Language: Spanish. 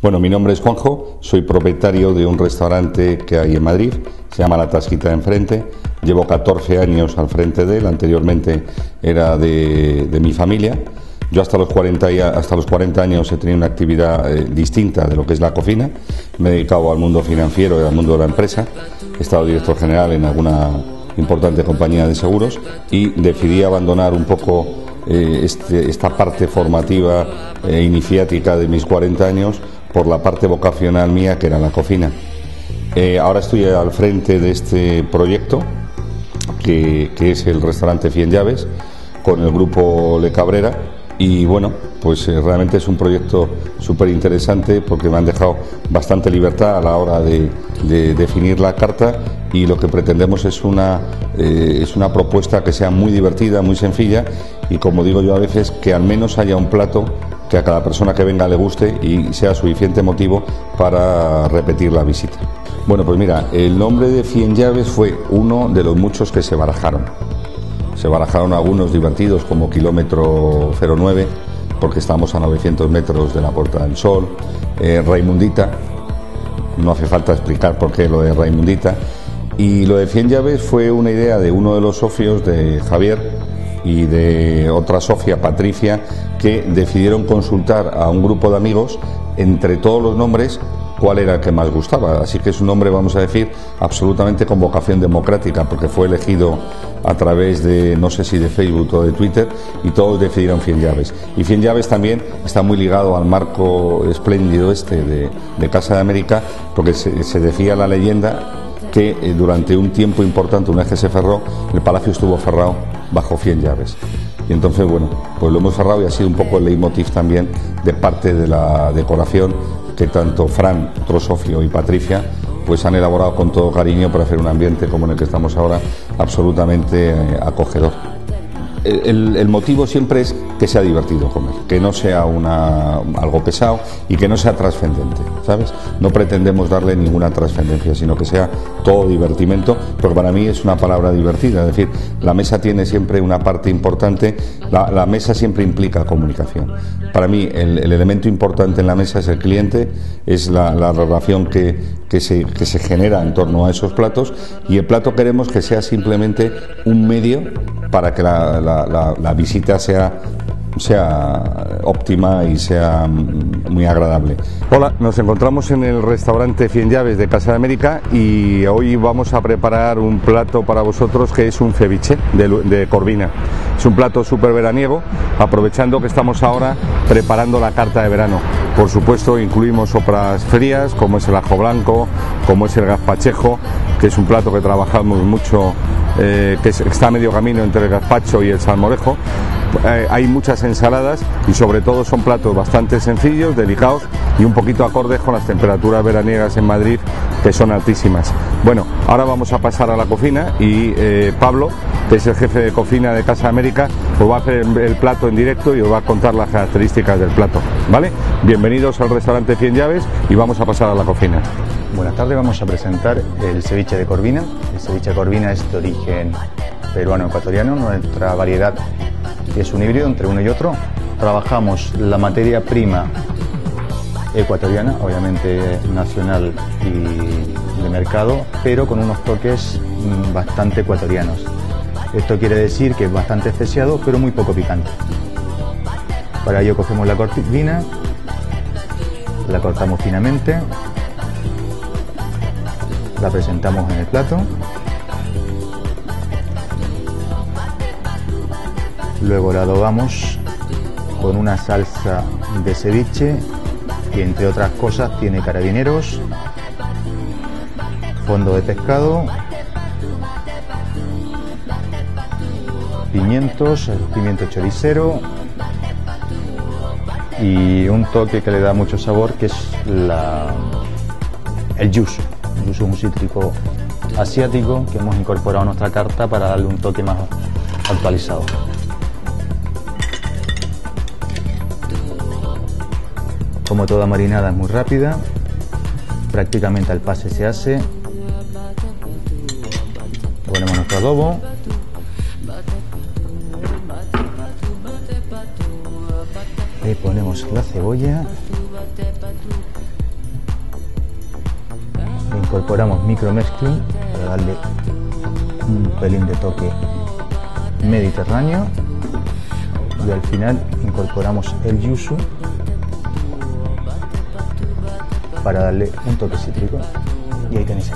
Bueno, mi nombre es Juanjo, soy propietario de un restaurante que hay en Madrid, se llama La Tasquita de Enfrente. Llevo 14 años al frente de él, anteriormente era de mi familia. Yo hasta los 40 años he tenido una actividad distinta de lo que es la cocina. Me he dedicado al mundo financiero y al mundo de la empresa. He estado director general en alguna importante compañía de seguros y decidí abandonar un poco esta parte formativa e iniciática de mis 40 años por la parte vocacional mía, que era la cocina. Ahora estoy al frente de este proyecto que es el restaurante Cien Llaves con el grupo Le Cabrera. Y bueno, pues realmente es un proyecto súper interesante porque me han dejado bastante libertad a la hora de definir la carta, y lo que pretendemos es una propuesta que sea muy divertida, muy sencilla, y como digo yo a veces, que al menos haya un plato que a cada persona que venga le guste y sea suficiente motivo para repetir la visita. Bueno, pues mira, el nombre de Cien Llaves fue uno de los muchos que se barajaron. Se barajaron algunos divertidos como Kilómetro 09, porque estamos a 900 metros de la Puerta del Sol. Raimundita, no hace falta explicar por qué lo de Raimundita. Y lo de Cien Llaves fue una idea de uno de los socios, de Javier, y de otra Sofía, Patricia, que decidieron consultar a un grupo de amigos entre todos los nombres cuál era el que más gustaba. Así que es un nombre, vamos a decir, absolutamente con vocación democrática, porque fue elegido a través de, no sé si de Facebook o de Twitter, y todos decidieron Cien Llaves. Y Cien Llaves también está muy ligado al marco espléndido este de Casa de América, porque se decía la leyenda que durante un tiempo importante, una vez que se cerró, el palacio estuvo cerrado bajo Cien Llaves. Y entonces, bueno, pues lo hemos cerrado, y ha sido un poco el leitmotiv también de parte de la decoración que tanto Fran, otro socio, y Patricia pues han elaborado con todo cariño para hacer un ambiente como en el que estamos ahora absolutamente acogedor. El motivo siempre es que sea divertido comer, que no sea algo pesado y que no sea trascendente, ¿sabes? No pretendemos darle ninguna trascendencia, sino que sea todo divertimento, porque para mí es una palabra divertida, es decir, la mesa tiene siempre una parte importante, la mesa siempre implica comunicación. Para mí el elemento importante en la mesa es el cliente, es la relación que se genera en torno a esos platos, y el plato queremos que sea simplemente un medio para que la visita sea óptima y sea muy agradable. Hola, nos encontramos en el restaurante Cien Llaves de Casa de América y hoy vamos a preparar un plato para vosotros que es un ceviche de corvina. Es un plato súper veraniego, aprovechando que estamos ahora preparando la carta de verano. Por supuesto incluimos sopas frías como es el ajo blanco, como es el gazpachejo, que es un plato que trabajamos mucho, que está a medio camino entre el gazpacho y el salmorejo. Hay muchas ensaladas y sobre todo son platos bastante sencillos, delicados y un poquito acordes con las temperaturas veraniegas en Madrid, que son altísimas. Bueno, ahora vamos a pasar a la cocina y Pablo, que es el jefe de cocina de Casa América, os va a hacer el plato en directo y os va a contar las características del plato, ¿vale? Bienvenidos al restaurante Cien Llaves y vamos a pasar a la cocina. Buenas tardes, vamos a presentar el ceviche de corvina. El ceviche de corvina es de origen peruano-ecuatoriano, nuestra variedad es un híbrido entre uno y otro. Trabajamos la materia prima ecuatoriana, obviamente nacional y de mercado, pero con unos toques bastante ecuatorianos. Esto quiere decir que es bastante especiado, pero muy poco picante. Para ello cogemos la corvina, la cortamos finamente, la presentamos en el plato. Luego la adobamos con una salsa de ceviche que, entre otras cosas, tiene carabineros, fondo de pescado, pimientos, pimiento choricero y un toque que le da mucho sabor, que es el yuzu. El yuzu es un cítrico asiático que hemos incorporado a nuestra carta para darle un toque más actualizado. Como toda marinada es muy rápida, prácticamente al pase se hace. Ponemos nuestro adobo. Le ponemos la cebolla. Le incorporamos micromezclín para darle un pelín de toque mediterráneo y al final incorporamos el yuzu para darle un toque cítrico y ahí tenéis.